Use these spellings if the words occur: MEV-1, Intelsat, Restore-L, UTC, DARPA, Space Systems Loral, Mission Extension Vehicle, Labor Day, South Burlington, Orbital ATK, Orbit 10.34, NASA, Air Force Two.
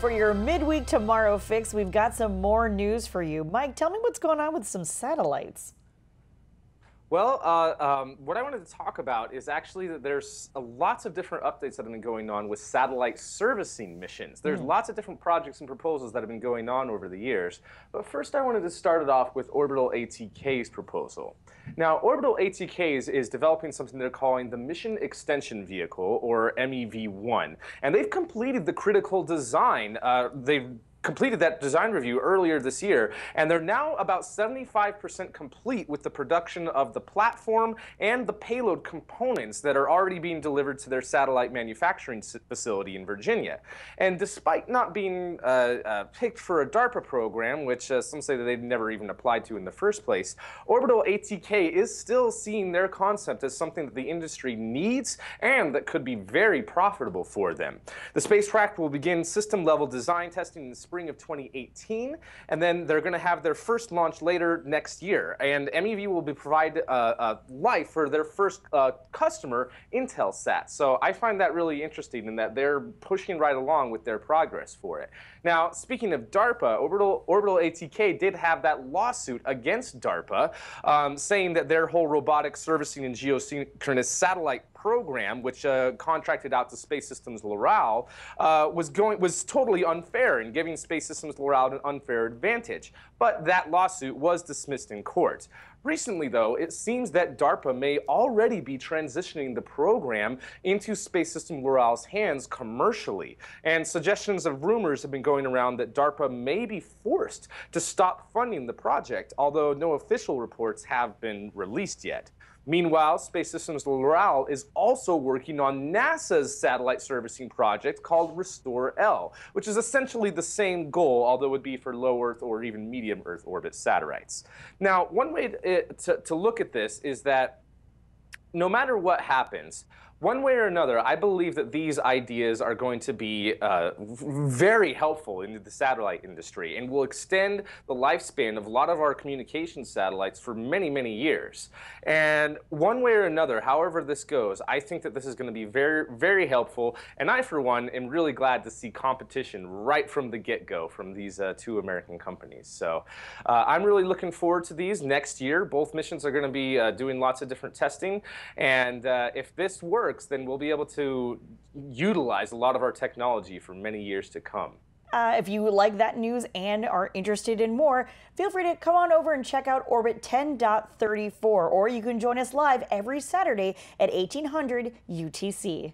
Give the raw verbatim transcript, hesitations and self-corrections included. For your midweek tomorrow fix, we've got some more news for you. Mike, tell me what's going on with some satellites. Well, uh, um, what I wanted to talk about is actually that there's uh, lots of different updates that have been going on with satellite servicing missions. There's mm. lots of different projects and proposals that have been going on over the years. But first, I wanted to start it off with Orbital A T K's proposal. Now, Orbital A T K is, is developing something they're calling the Mission Extension Vehicle, or M E V one. And they've completed the critical design. Uh, they've completed that design review earlier this year, and they're now about seventy-five percent complete with the production of the platform and the payload components that are already being delivered to their satellite manufacturing facility in Virginia. And despite not being uh, uh, picked for a DARPA program, which uh, some say that they've never even applied to in the first place, Orbital A T K is still seeing their concept as something that the industry needs and that could be very profitable for them. The spacecraft will begin system-level design testing in the spring of twenty eighteen, and then they're going to have their first launch later next year. And M E V will be provide uh, uh, life for their first uh, customer, Intelsat. So I find that really interesting in that they're pushing right along with their progress for it. Now, speaking of DARPA, Orbital, Orbital A T K did have that lawsuit against DARPA, um, saying that their whole robotic servicing and geosynchronous satellite program, which uh, contracted out to Space Systems Loral, uh, was going was totally unfair and giving Space Systems Loral an unfair advantage. But that lawsuit was dismissed in court. Recently, though, it seems that DARPA may already be transitioning the program into Space Systems Loral's hands commercially, and suggestions of rumors have been going around that DARPA may be forced to stop funding the project, although no official reports have been released yet. Meanwhile, Space Systems Loral is also working on NASA's satellite servicing project called Restore-L, which is essentially the same goal, although it would be for low Earth or even medium Earth orbit satellites. Now, one way to, to, to look at this is that no matter what happens, one way or another, I believe that these ideas are going to be uh, very helpful in the satellite industry and will extend the lifespan of a lot of our communication satellites for many, many years. And one way or another, however this goes, I think that this is going to be very, very helpful. And I, for one, am really glad to see competition right from the get-go from these uh, two American companies. So uh, I'm really looking forward to these next year. Both missions are going to be uh, doing lots of different testing. And uh, if this works, then we'll be able to utilize a lot of our technology for many years to come. Uh, if you like that news and are interested in more, feel free to come on over and check out Orbit ten point thirty-four, or you can join us live every Saturday at eighteen hundred U T C.